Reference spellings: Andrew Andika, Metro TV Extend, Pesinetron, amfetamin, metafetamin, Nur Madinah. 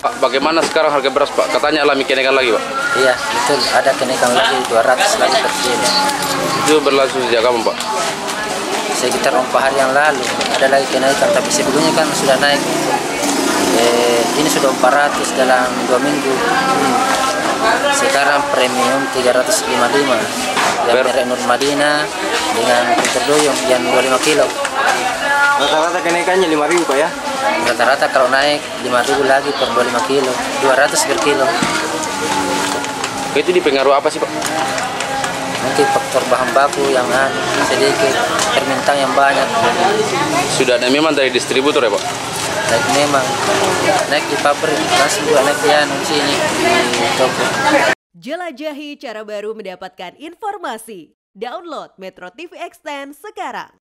Pak, bagaimana sekarang harga beras, Pak? Katanya alami kenaikan lagi, Pak. Iya, betul. Ada kenaikan lagi 200 lagi per kilo. Itu berlangsung sejak kapan, Pak? Sekitar 4 hari yang lalu ada lagi kenaikan, tapi sebelumnya kan sudah naik. Ini sudah 400 dalam 2 minggu. Sekarang premium 355 yang merek Nur Madinah dengan Pinter Doyong yang 25 kilo. Rata-rata kenaikannya 5.000, Pak, ya? Rata-rata kalau naik 5.000 lagi per 25 kilo, 200 per kilo. Itu dipengaruhi apa sih, Pak? Mungkin faktor bahan baku yang sedikit, permintaan yang banyak. Sudah naik memang dari distributor ya, Pak? Naik memang, naik di pabrik, langsung juga naik di sini, di toko. Jelajahi cara baru mendapatkan informasi. Download Metro TV Extend sekarang.